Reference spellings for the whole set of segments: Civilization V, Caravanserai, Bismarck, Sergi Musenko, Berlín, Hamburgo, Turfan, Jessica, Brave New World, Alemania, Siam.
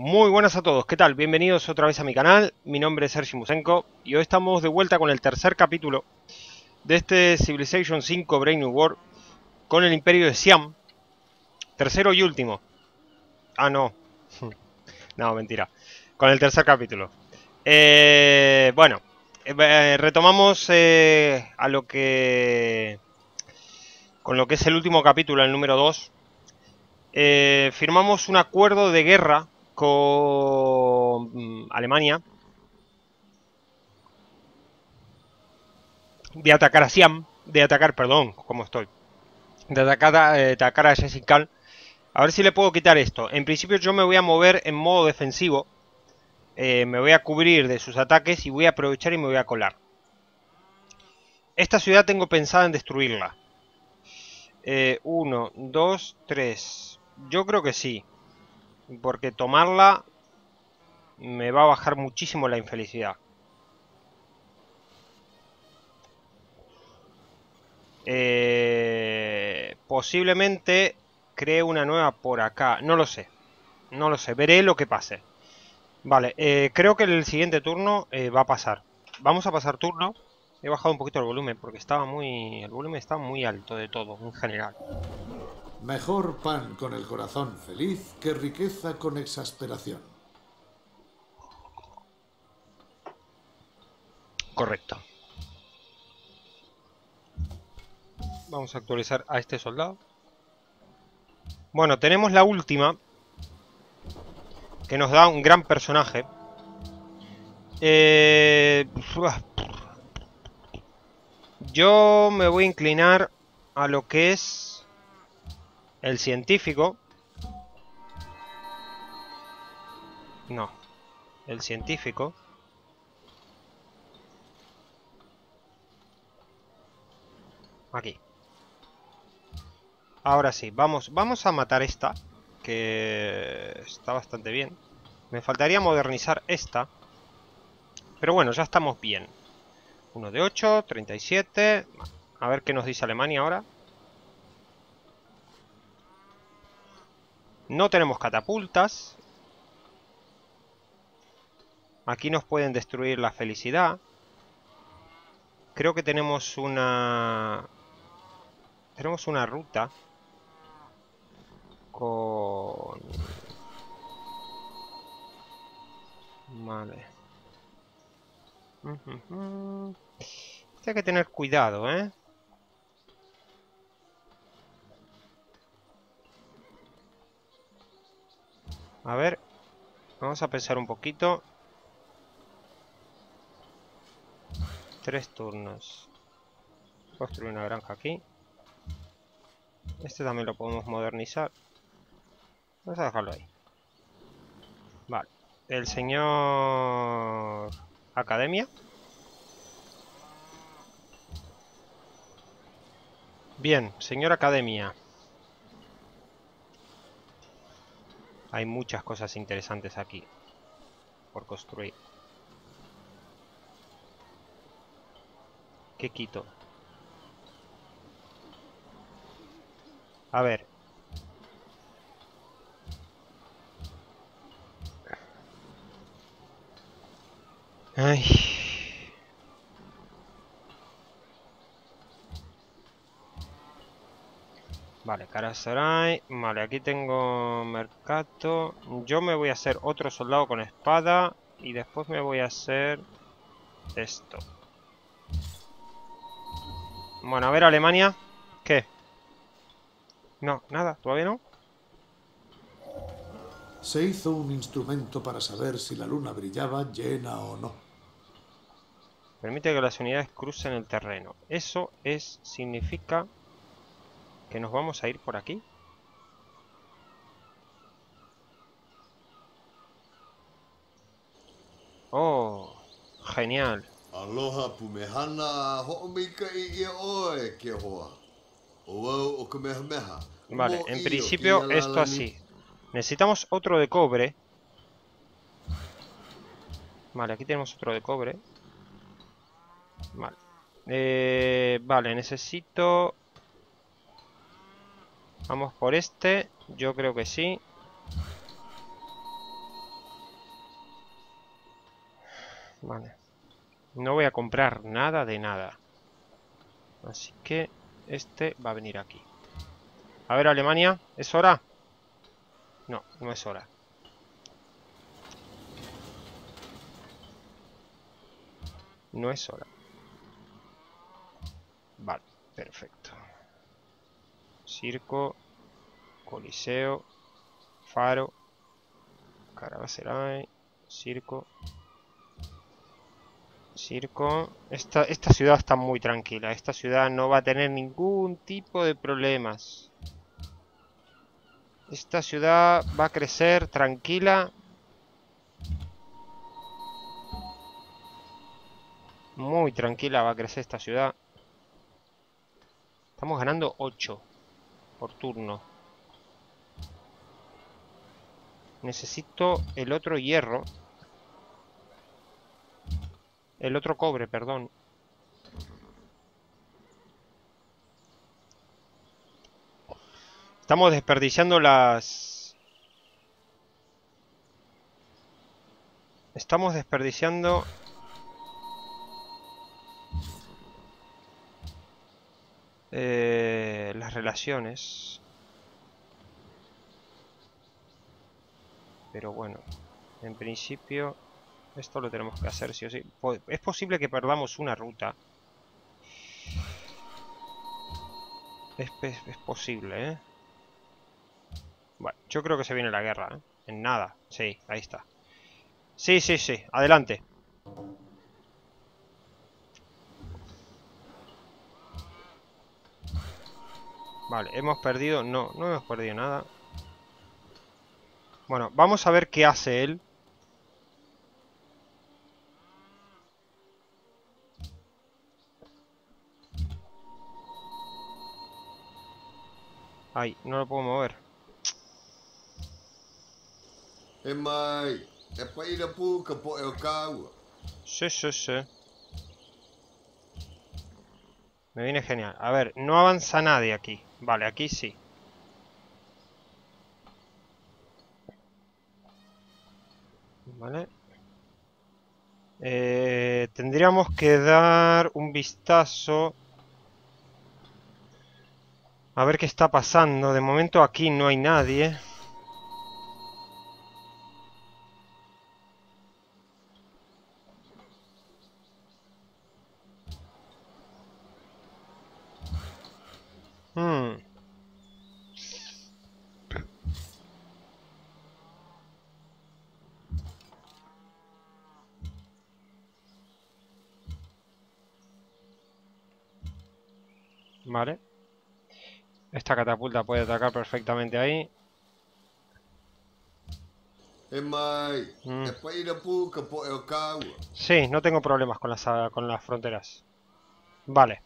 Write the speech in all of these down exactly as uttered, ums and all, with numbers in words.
Muy buenas a todos, ¿qué tal? Bienvenidos otra vez a mi canal, mi nombre es Sergi Musenko y hoy estamos de vuelta con el tercer capítulo de este Civilization cinco Brave New World con el Imperio de Siam, tercero y último. Ah, no, no, mentira, con el tercer capítulo. Eh, bueno, eh, retomamos eh, a lo que, con lo que es el último capítulo, el número dos. Eh, firmamos un acuerdo de guerra con Alemania de atacar a Siam, de atacar, perdón, como estoy, de atacar a, de atacar a Jessica. A ver si le puedo quitar esto. En principio yo me voy a mover en modo defensivo, eh, me voy a cubrir de sus ataques y voy a aprovechar y me voy a colar. Esta ciudad tengo pensada en destruirla. Uno, dos, tres. Yo creo que sí. Porque tomarla me va a bajar muchísimo la infelicidad. Eh, posiblemente cree una nueva por acá. No lo sé. No lo sé. Veré lo que pase. Vale. Eh, creo que el siguiente turno eh, va a pasar. Vamos a pasar turno. He bajado un poquito el volumen porque estaba muy... El volumen estaba muy alto de todo, en general. Mejor pan con el corazón feliz que riqueza con exasperación. Correcto. Vamos a actualizar a este soldado. Bueno, tenemos la última, que nos da un gran personaje. Eh... Yo me voy a inclinar a lo que es el científico. No. El científico. Aquí. Ahora sí. Vamos, vamos a matar esta, que está bastante bien. Me faltaría modernizar esta, pero bueno, ya estamos bien. uno de ocho. treinta y siete. A ver qué nos dice Alemania ahora. No tenemos catapultas. Aquí nos pueden destruir la felicidad. Creo que tenemos una... Tenemos una ruta con... Vale. Uh-huh. Hay que tener cuidado, ¿eh? A ver, vamos a pensar un poquito. Tres turnos. Construir una granja aquí. Este también lo podemos modernizar. Vamos a dejarlo ahí. Vale. El señor... Academia. Bien, señor Academia. Hay muchas cosas interesantes aquí por construir. ¿Qué quito? A ver. Ay. Vale, Carasaray. Vale, aquí tengo mercato. Yo me voy a hacer otro soldado con espada. Y después me voy a hacer esto. Bueno, a ver, Alemania. ¿Qué? No, nada, todavía no. Se hizo un instrumento para saber si la luna brillaba llena o no. Permite que las unidades crucen el terreno. Eso es, significa... ¿Que nos vamos a ir por aquí? Oh, genial. Vale, en principio esto así. Necesitamos otro de cobre. Vale, aquí tenemos otro de cobre. Vale. Eh, vale, necesito... Vamos por este, yo creo que sí. Vale. No voy a comprar nada de nada. Así que este va a venir aquí. A ver, Alemania, ¿es hora? No, no es hora. No es hora. Vale, perfecto. Circo, Coliseo, Faro, Caravanserai, Circo, Circo. Esta, esta ciudad está muy tranquila. Esta ciudad no va a tener ningún tipo de problemas. Esta ciudad va a crecer tranquila. Muy tranquila va a crecer esta ciudad. Estamos ganando ocho por turno. Necesito el otro hierro. El otro cobre, perdón. Estamos desperdiciando las... Estamos desperdiciando... Eh, las relaciones. Pero bueno, en principio esto lo tenemos que hacer sí o sí. Es posible que perdamos una ruta. Es, es, es posible, ¿eh? Bueno, yo creo que se viene la guerra, ¿eh? En nada. Sí, ahí está. Sí, sí, sí. Adelante. Vale, hemos perdido... No, no hemos perdido nada. Bueno, vamos a ver qué hace él. Ay, no lo puedo mover. Sí, sí, sí. Me viene genial. A ver, no avanza nadie aquí. Vale, aquí sí. Vale. Eh, tendríamos que dar un vistazo a ver qué está pasando. De momento aquí no hay nadie. Hmm. Vale. Esta catapulta puede atacar perfectamente ahí. Mm. Sí, no tengo problemas con las, con las fronteras. Vale.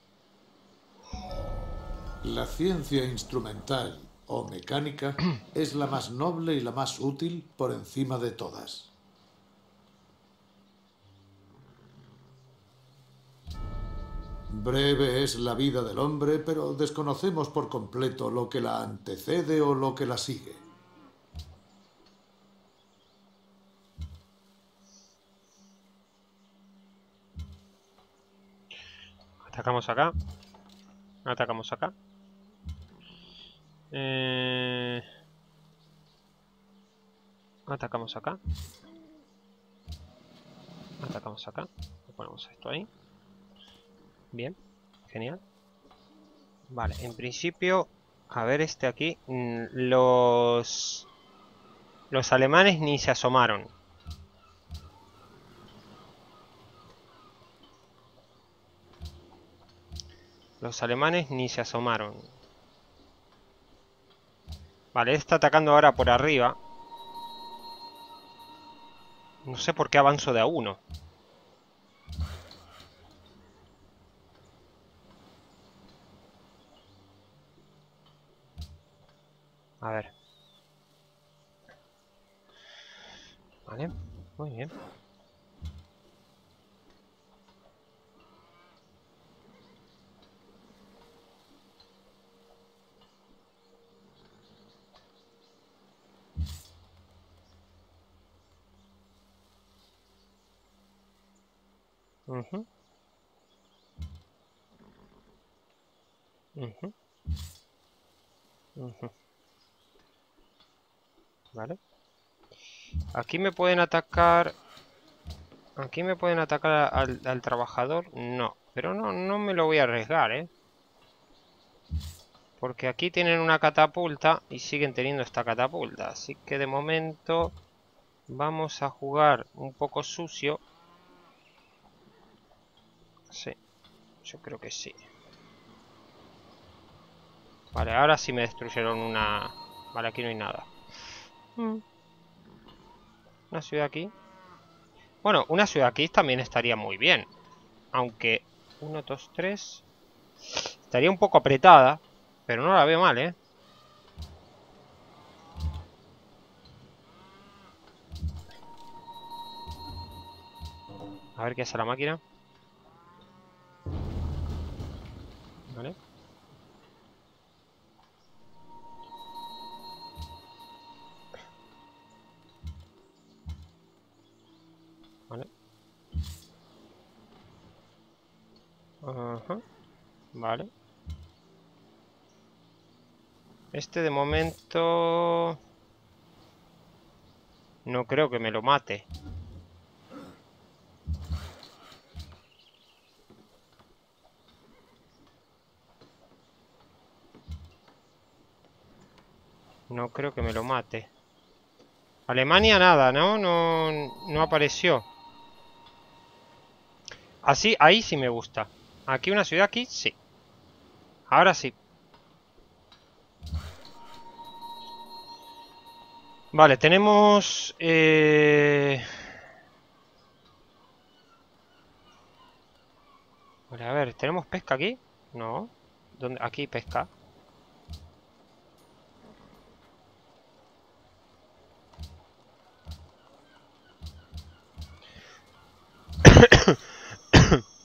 La ciencia instrumental o mecánica es la más noble y la más útil por encima de todas. Breve es la vida del hombre, pero desconocemos por completo lo que la antecede o lo que la sigue. Atacamos acá. Atacamos acá. Eh... Atacamos acá. Atacamos acá. Le ponemos esto ahí. Bien, genial. Vale, en principio, a ver este aquí. Los... Los alemanes ni se asomaron. Los alemanes ni se asomaron. Vale, está atacando ahora por arriba. No sé por qué avanzo de a uno. A ver. Vale, muy bien. Uh-huh. Uh-huh. Uh-huh. Vale. Aquí me pueden atacar. Aquí me pueden atacar al, al trabajador. No, pero no, no me lo voy a arriesgar, ¿eh? Porque aquí tienen una catapulta y siguen teniendo esta catapulta. Así que de momento vamos a jugar un poco sucio. Sí, yo creo que sí. Vale, ahora sí me destruyeron una... Vale, aquí no hay nada. Una ciudad aquí. Bueno, una ciudad aquí también estaría muy bien. Aunque... uno, dos, tres... Estaría un poco apretada. Pero no la veo mal, ¿eh? A ver qué hace la máquina. Vale. Vale. Ajá. Vale. Este de momento... No creo que me lo mate. No creo que me lo mate. Alemania nada, ¿no? No, no apareció. Así, ahí sí me gusta. Aquí una ciudad, aquí sí. Ahora sí. Vale, tenemos... Eh... Vale, a ver, ¿tenemos pesca aquí? No. ¿Dónde? Aquí pesca.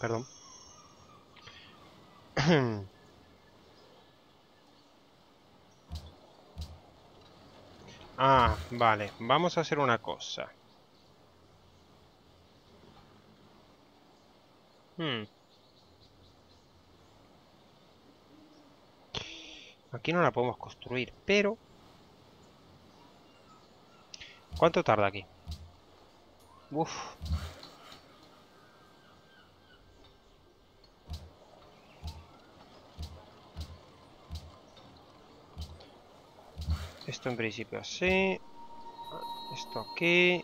Perdón. Ah, vale, vamos a hacer una cosa. Hmm. Aquí no la podemos construir, pero... ¿Cuánto tarda aquí? Uf. Esto en principio así. Esto aquí.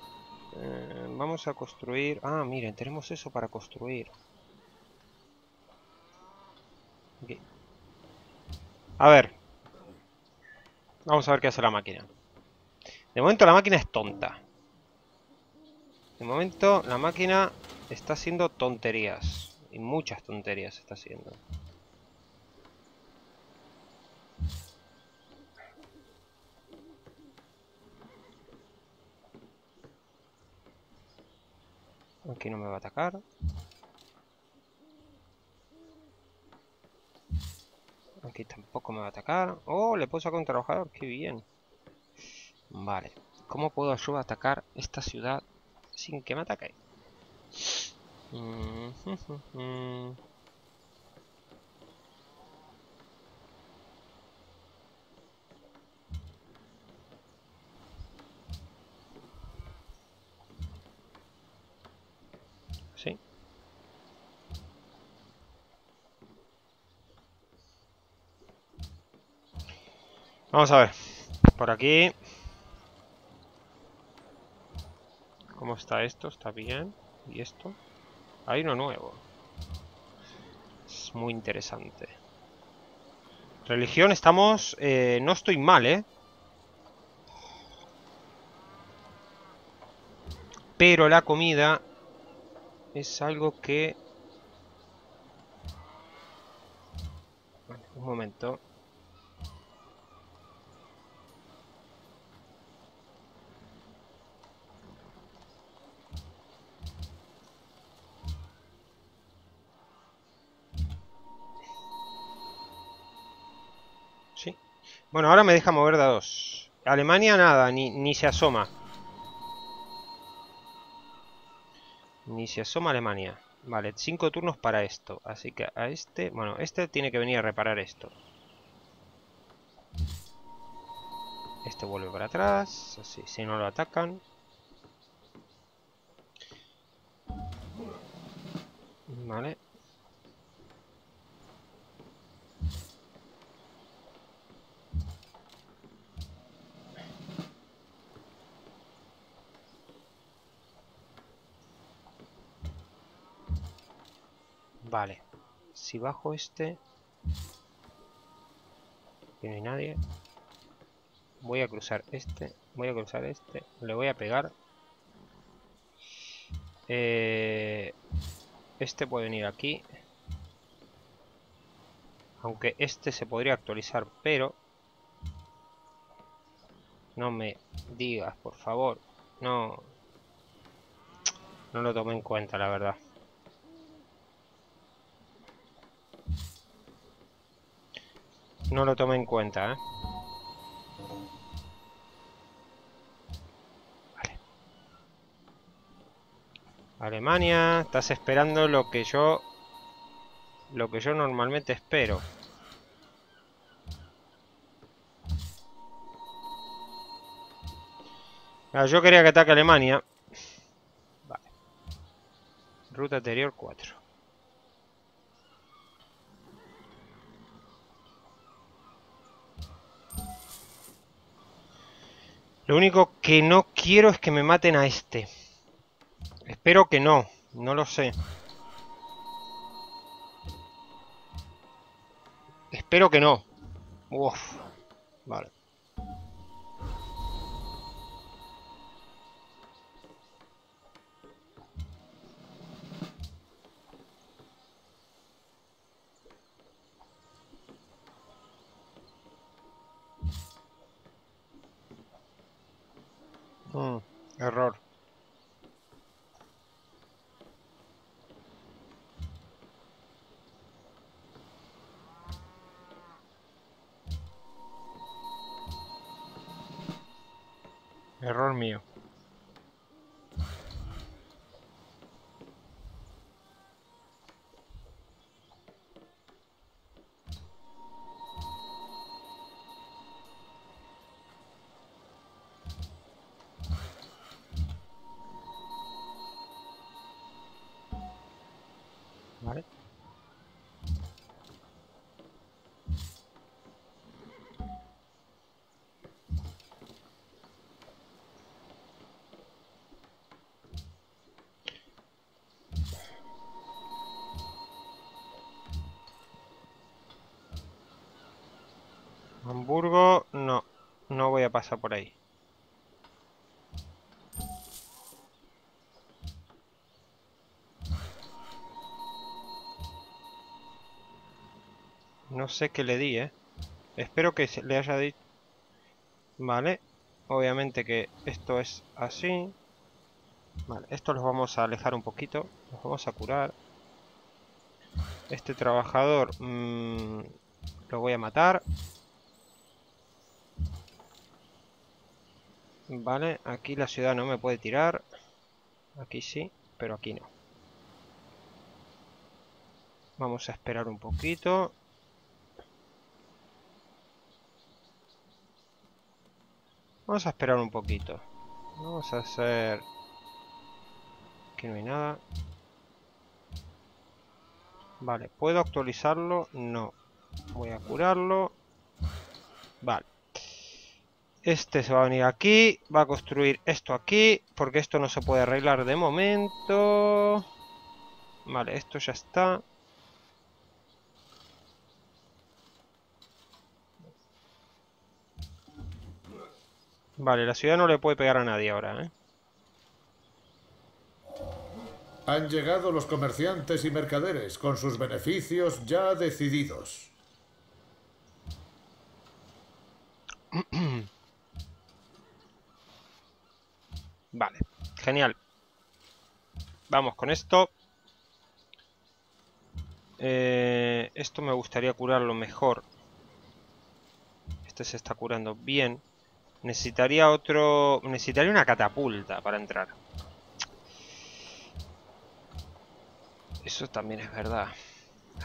Eh, vamos a construir. Ah, miren, tenemos eso para construir. Aquí. A ver. Vamos a ver qué hace la máquina. De momento la máquina es tonta. De momento la máquina está haciendo tonterías. Y muchas tonterías está haciendo. Aquí no me va a atacar. Aquí tampoco me va a atacar. ¡Oh! Le puedo sacar un trabajador. ¡Qué bien! Vale. ¿Cómo puedo yo atacar esta ciudad sin que me ataque? Sí. Vamos a ver. Por aquí. ¿Cómo está esto? Está bien. ¿Y esto? Hay uno nuevo. Es muy interesante. Religión estamos... Eh, no estoy mal, ¿eh? Pero la comida... Es algo que... Vale, un momento. Sí. Bueno, ahora me deja mover de a dos. Alemania nada, ni, ni se asoma. Ni se asoma Alemania. Vale, cinco turnos para esto. Así que a este... Bueno, este tiene que venir a reparar esto. Este vuelve para atrás. Así, si no lo atacan. Vale. Vale, si bajo este, que no hay nadie, voy a cruzar este, voy a cruzar este, le voy a pegar. Eh, este puede venir aquí, aunque este se podría actualizar, pero no me digas, por favor, no, no lo tomé en cuenta, la verdad. No lo tome en cuenta, ¿eh? Vale. Alemania, estás esperando lo que yo... Lo que yo normalmente espero. Claro, yo quería que ataque a Alemania. Vale. Ruta anterior cuatro. Lo único que no quiero es que me maten a este. Espero que no, no lo sé. Espero que no. Uf, vale. Mm, error. Error mío. Hamburgo, no, no voy a pasar por ahí. No sé qué le di, eh. Espero que le haya dicho... Vale, obviamente que esto es así. Vale, esto los vamos a alejar un poquito. Los vamos a curar. Este trabajador mmm, lo voy a matar. Vale, aquí la ciudad no me puede tirar. Aquí sí, pero aquí no. Vamos a esperar un poquito. Vamos a esperar un poquito. Vamos a hacer... Aquí no hay nada. Vale, ¿puedo actualizarlo? No. Voy a curarlo. Vale. Este se va a venir aquí, va a construir esto aquí, porque esto no se puede arreglar de momento. Vale, esto ya está. Vale, la ciudad no le puede pegar a nadie ahora, ¿eh? Han llegado los comerciantes y mercaderes con sus beneficios ya decididos. Vale, genial. Vamos con esto. Eh, esto me gustaría curarlo mejor. Este se está curando bien. Necesitaría otro... Necesitaría una catapulta para entrar. eso también es verdad.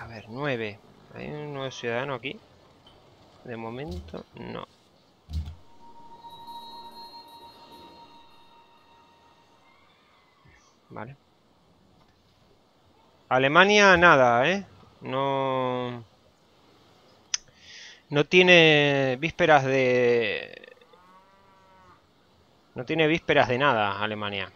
A ver, nueve. ¿Hay un nuevo ciudadano aquí? De momento, no. Vale. Alemania, nada, ¿eh? No... No tiene vísperas de... No tiene vísperas de nada, Alemania.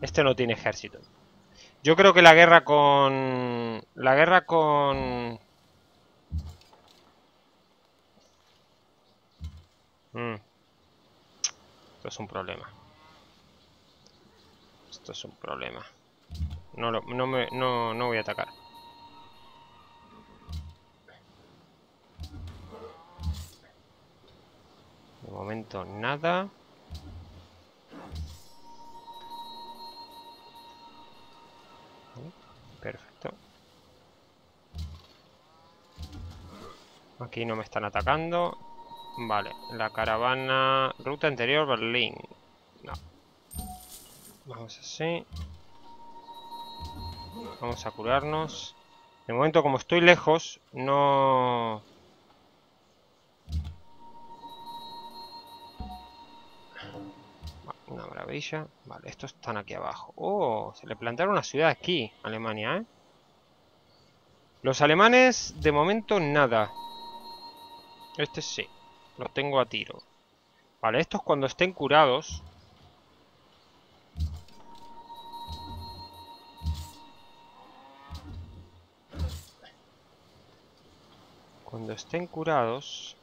Este no tiene ejército. Yo creo que la guerra con... La guerra con... Mm. Esto es un problema. Esto es un problema. No, lo, no, me, no, no voy a atacar. De momento nada. Perfecto. Aquí no me están atacando. Vale, la caravana... Ruta anterior, Berlín. No. Vamos así. Vamos a curarnos. De momento, como estoy lejos, no... Una maravilla. Vale, estos están aquí abajo. Oh, se le plantaron una ciudad aquí, Alemania, ¿eh? Los alemanes, de momento, nada. Este sí, los tengo a tiro. Vale, estos cuando estén curados... Cuando estén curados...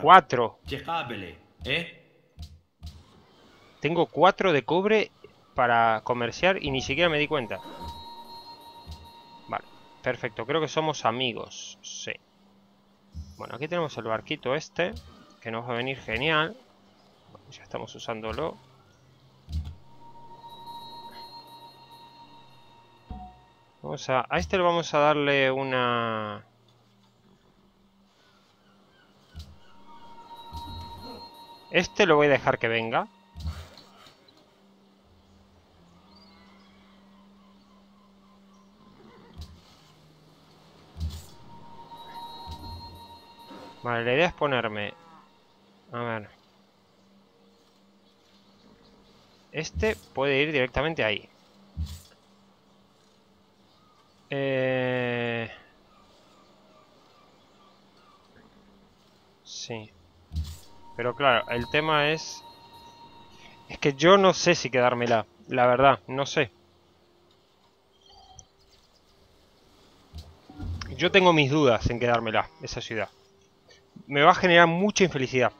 Cuatro. Tengo cuatro de cobre para comerciar y ni siquiera me di cuenta. Vale, perfecto. Creo que somos amigos. Sí. Bueno, aquí tenemos el barquito este, que nos va a venir genial. Ya estamos usándolo. Vamos a... A este le vamos a darle una... Este lo voy a dejar que venga. Vale, la idea es ponerme... A ver... Este puede ir directamente ahí. Eh... Sí. Pero claro, el tema es... Es que yo no sé si quedármela. La verdad, no sé. Yo tengo mis dudas en quedármela, esa ciudad. Me va a generar mucha infelicidad.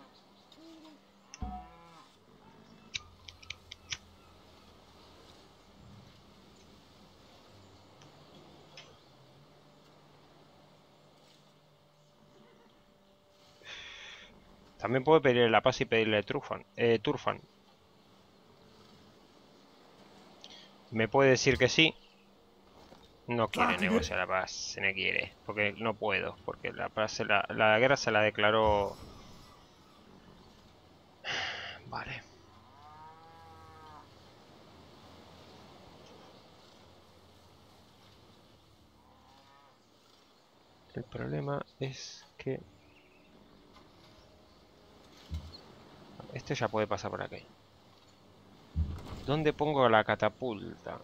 También puedo pedirle la paz y pedirle Turfan. Eh, Turfan. Me puede decir que sí. No quiere negociar la paz. Se me quiere. Porque no puedo. Porque la paz se la, la guerra se la declaró... Vale. El problema es que... Este ya puede pasar por aquí. ¿Dónde pongo la catapulta?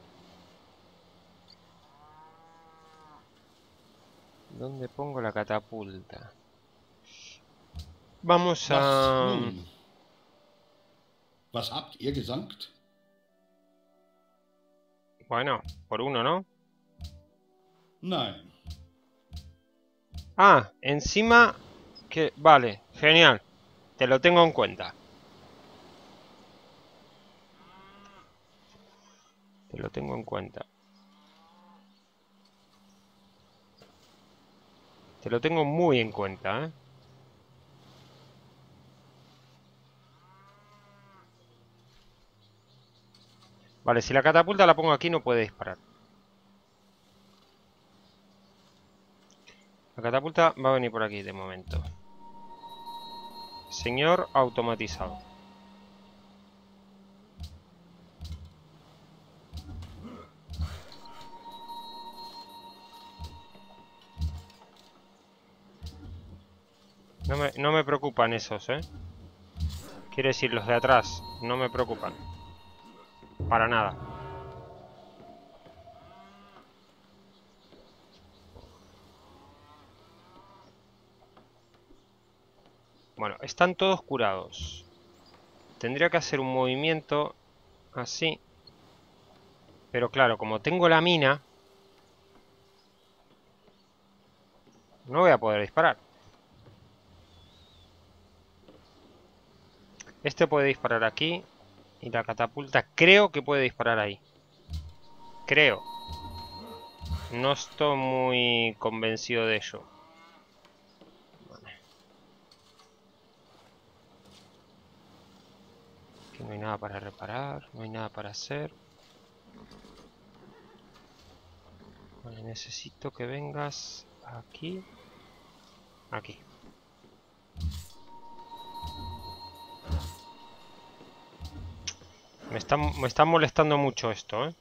¿Dónde pongo la catapulta? Vamos a... Was habt ihr gesankt? Bueno, por uno, ¿no? Nein. Ah, encima... que Vale, genial. Te lo tengo en cuenta. Te lo tengo en cuenta. Te lo tengo muy en cuenta, ¿eh? Vale, si la catapulta la pongo aquí no puede disparar. La catapulta va a venir por aquí de momento. Señor automatizado. No me, no me preocupan esos, ¿eh? Quiero decir, los de atrás no me preocupan. Para nada. Bueno, están todos curados. Tendría que hacer un movimiento así. Pero claro, como tengo la mina, no voy a poder disparar. Este puede disparar aquí. Y la catapulta creo que puede disparar ahí. Creo. No estoy muy convencido de ello. Vale. Aquí no hay nada para reparar. No hay nada para hacer. Vale, necesito que vengas aquí. Aquí. Me está, me está molestando mucho esto, ¿eh?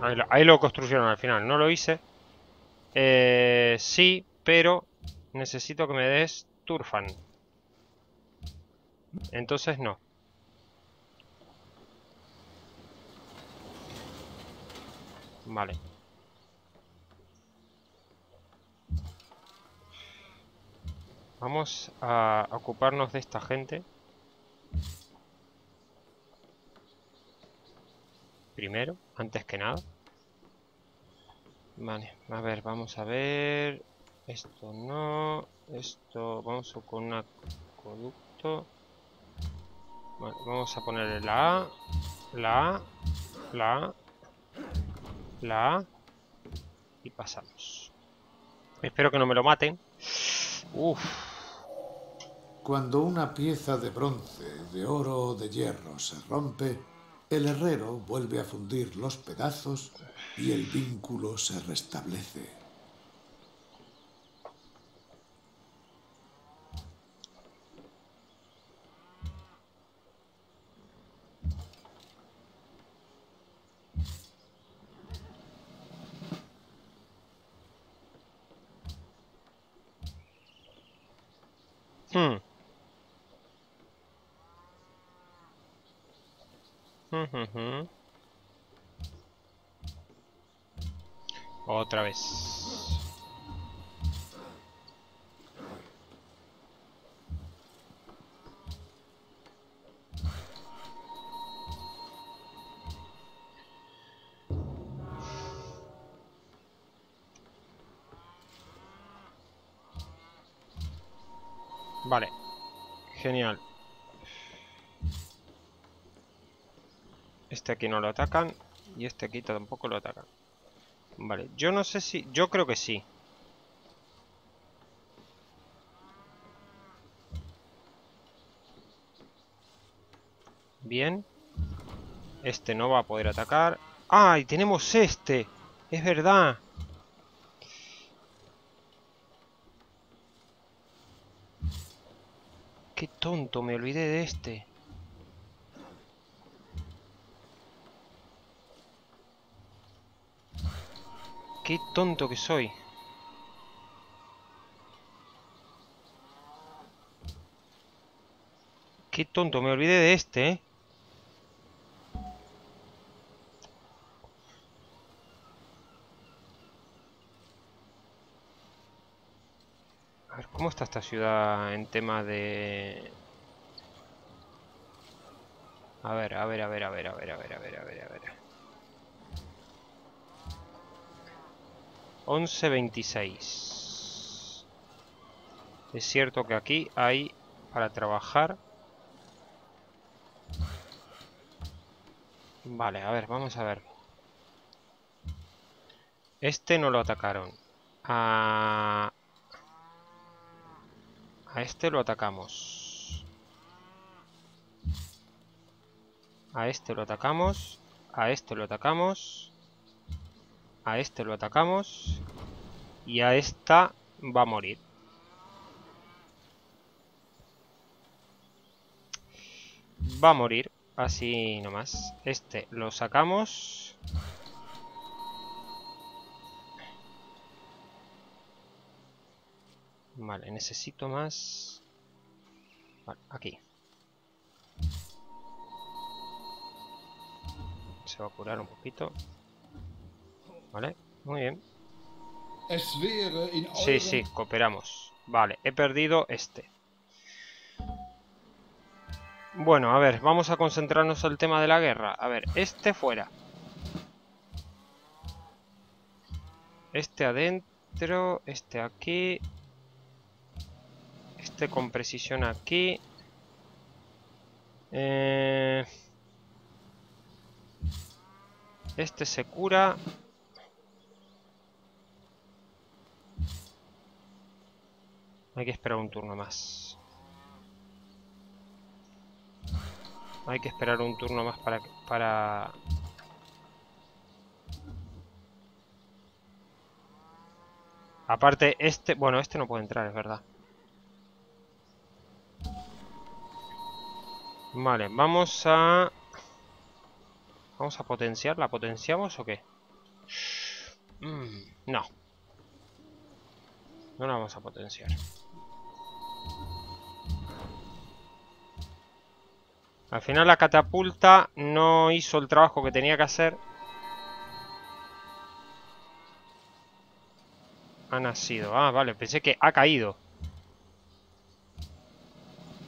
Ahí lo, ahí lo construyeron al final. No lo hice. Eh, sí, pero necesito que me des Turfan. Entonces no. Vale. Vamos a ocuparnos de esta gente. Primero, antes que nada. Vale, a ver, vamos a ver. Esto no. Esto, vamos con un acueducto. Vale, vamos a ponerle la A. La A. La A. La A. Y pasamos. Espero que no me lo maten. Uf. Cuando una pieza de bronce, de oro o de hierro se rompe, el herrero vuelve a fundir los pedazos y el vínculo se restablece. Otra vez. Vale. Genial. Este aquí no lo atacan. Y este aquí tampoco lo atacan. Vale, yo no sé si... Yo creo que sí. Bien. Este no va a poder atacar. ¡Ay! Tenemos este. Es verdad. Qué tonto, me olvidé de este. Qué tonto que soy. Qué tonto, me olvidé de este, ¿eh? A ver, ¿cómo está esta ciudad en tema de...? A ver, a ver, a ver, a ver, a ver, a ver, a ver, a ver, a ver... once veintiséis. Es cierto que aquí hay para trabajar. Vale, a ver, vamos a ver. Este no lo atacaron. Ah, A este lo atacamos. A este lo atacamos. A este lo atacamos. A este lo atacamos. Y a esta va a morir. Va a morir. Así nomás. Este lo sacamos. Vale, necesito más. Vale, aquí. Se va a curar un poquito. Vale, muy bien. Sí, sí, cooperamos. Vale, he perdido este. Bueno, a ver, vamos a concentrarnos al tema de la guerra. A ver, este fuera. Este adentro, este aquí. Este con precisión aquí. Eh... Este se cura. Hay que esperar un turno más. Hay que esperar un turno más para... para... Aparte, este... Bueno, este no puede entrar, es verdad. Vale, vamos a... Vamos a potenciar. ¿La potenciamos o qué? Mm, no. No la vamos a potenciar. Al final la catapulta no hizo el trabajo que tenía que hacer. Ha nacido. Ah, vale. Pensé que ha caído.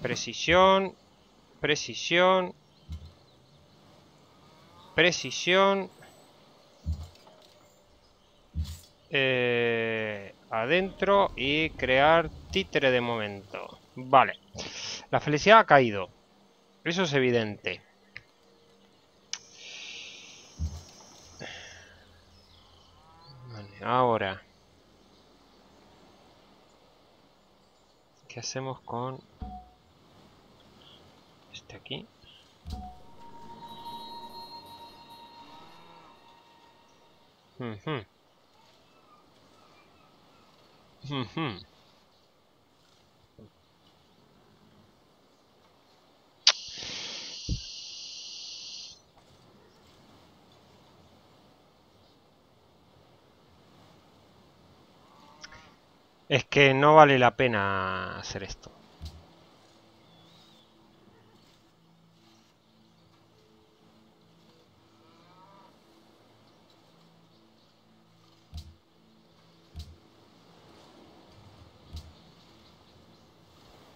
Precisión. Precisión. Precisión. Eh, adentro y crear títere de momento. Vale. La felicidad ha caído. Eso es evidente. Vale, ahora. ¿Qué hacemos con este aquí? Mhm. Mhm. Es que no vale la pena hacer esto.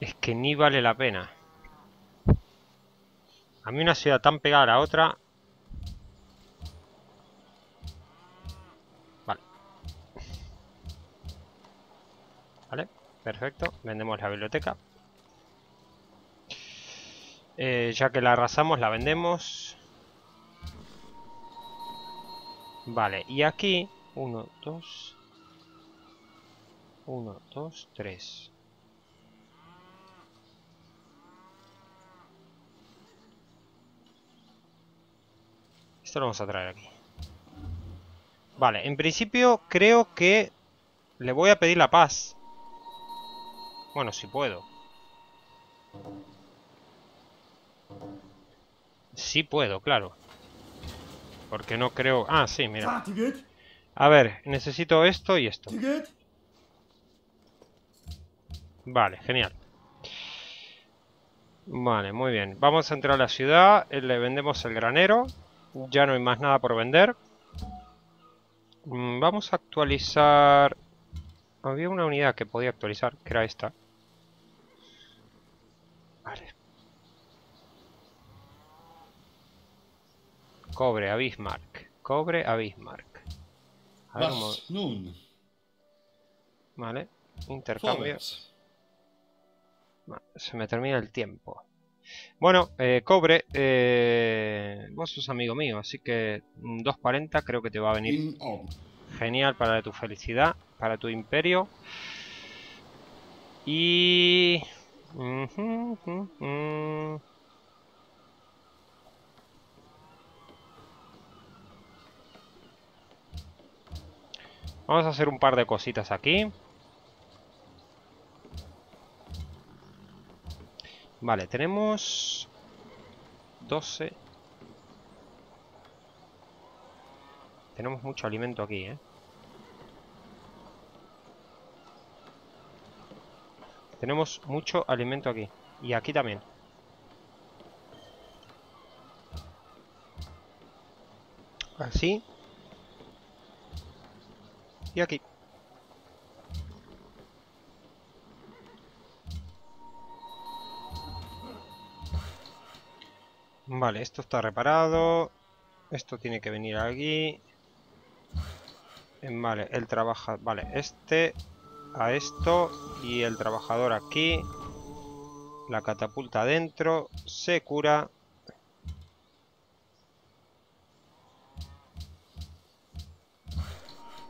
Es que ni vale la pena. A mí una ciudad tan pegada a la otra... Vale, perfecto, vendemos la biblioteca. Eh, ya que la arrasamos, la vendemos. Vale, y aquí, uno, dos, uno, dos, tres. Esto lo vamos a traer aquí. Vale, en principio creo que le voy a pedir la paz. Bueno, si puedo. Sí puedo, claro. Porque no creo... Ah, sí, mira. A ver, necesito esto y esto. Vale, genial. Vale, muy bien. Vamos a entrar a la ciudad. Le vendemos el granero. Ya no hay más nada por vender. Vamos a actualizar... Había una unidad que podía actualizar, que era esta. Vale. Cobre a Bismarck. Cobre a Bismarck. A ver cómo... Vale. Intercambios. Vale. Se me termina el tiempo. Bueno, eh, cobre. Eh... Vos sos amigo mío, así que dos cuarenta creo que te va a venir. Genial para tu felicidad, para tu imperio. Y... Uh-huh, uh-huh. Vamos a hacer un par de cositas aquí. Vale, tenemos... doce. Tenemos mucho alimento aquí, ¿eh? Tenemos mucho alimento aquí. Y aquí también. Así. Y aquí. Vale, esto está reparado. Esto tiene que venir aquí. Vale, el trabaja... Vale, este... A esto. Y el trabajador aquí. La catapulta adentro. Se cura.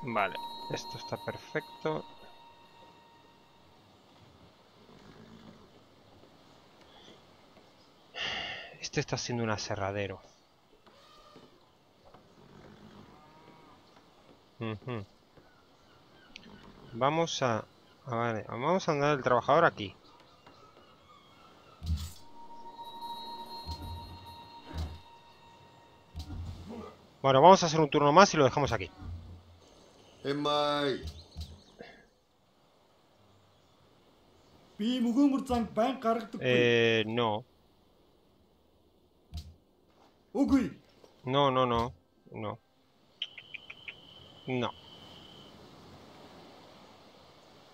Vale, esto está perfecto. Este está siendo un aserradero. Uh-huh. Vamos a... Ah, vale, vamos a andar el trabajador aquí. Bueno, vamos a hacer un turno más y lo dejamos aquí. Eh, no. No, no, no. No. No.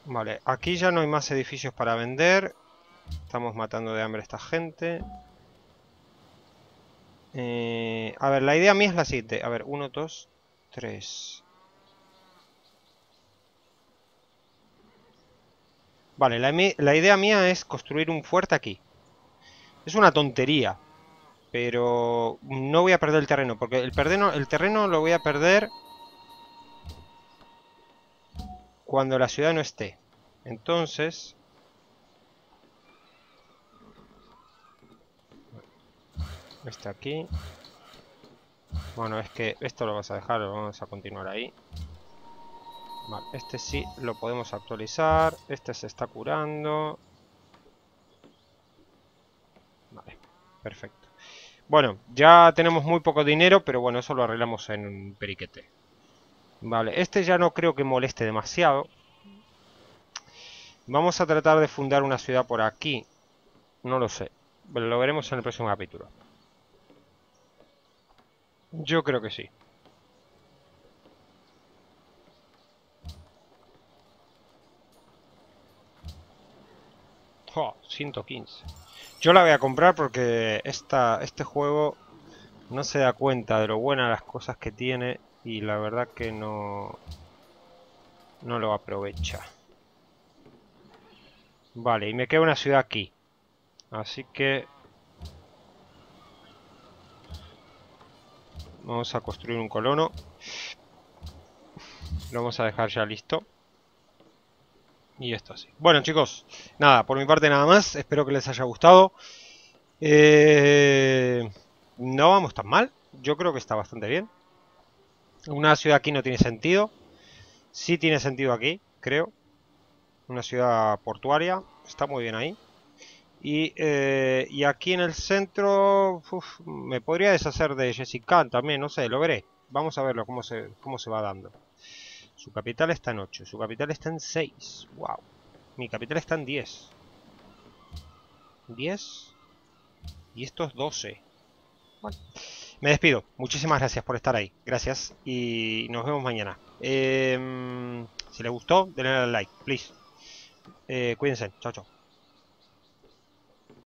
Vale, aquí ya no hay más edificios para vender. Estamos matando de hambre a esta gente. Eh, a ver, la idea mía es la siguiente. A ver, uno, dos, tres. Vale, la, la idea mía es construir un fuerte aquí. Es una tontería. Pero no voy a perder el terreno. Porque el, perdeno, el terreno lo voy a perder... cuando la ciudad no esté. Entonces... este aquí. Bueno, es que esto lo vas a dejar, lo vamos a continuar ahí. Vale, este sí lo podemos actualizar. Este se está curando. Vale, perfecto. Bueno, ya tenemos muy poco dinero, pero bueno, eso lo arreglamos en un periquete. Vale, este ya no creo que moleste demasiado. Vamos a tratar de fundar una ciudad por aquí. No lo sé. Lo veremos en el próximo capítulo. Yo creo que sí. Oh, ciento quince. Yo la voy a comprar porque esta, este juego no se da cuenta de lo buenas las cosas que tiene. Y la verdad que no, no lo aprovecha. Vale, y me queda una ciudad aquí. Así que... vamos a construir un colono. Lo vamos a dejar ya listo. Y esto así. Bueno, chicos, nada, por mi parte nada más. Espero que les haya gustado. Eh, no vamos tan mal. Yo creo que está bastante bien. Una ciudad aquí no tiene sentido. Sí tiene sentido aquí, creo. Una ciudad portuaria. Está muy bien ahí. Y, eh, y aquí en el centro... Uf, me podría deshacer de Jessica también, no sé, lo veré. Vamos a verlo, cómo se, cómo se va dando. Su capital está en ocho. Su capital está en seis. Wow. Mi capital está en diez. diez. Y esto es doce. Bueno. Me despido. Muchísimas gracias por estar ahí. Gracias. Y nos vemos mañana. Eh, si les gustó, denle al like, please. Eh, cuídense. Chao, chao.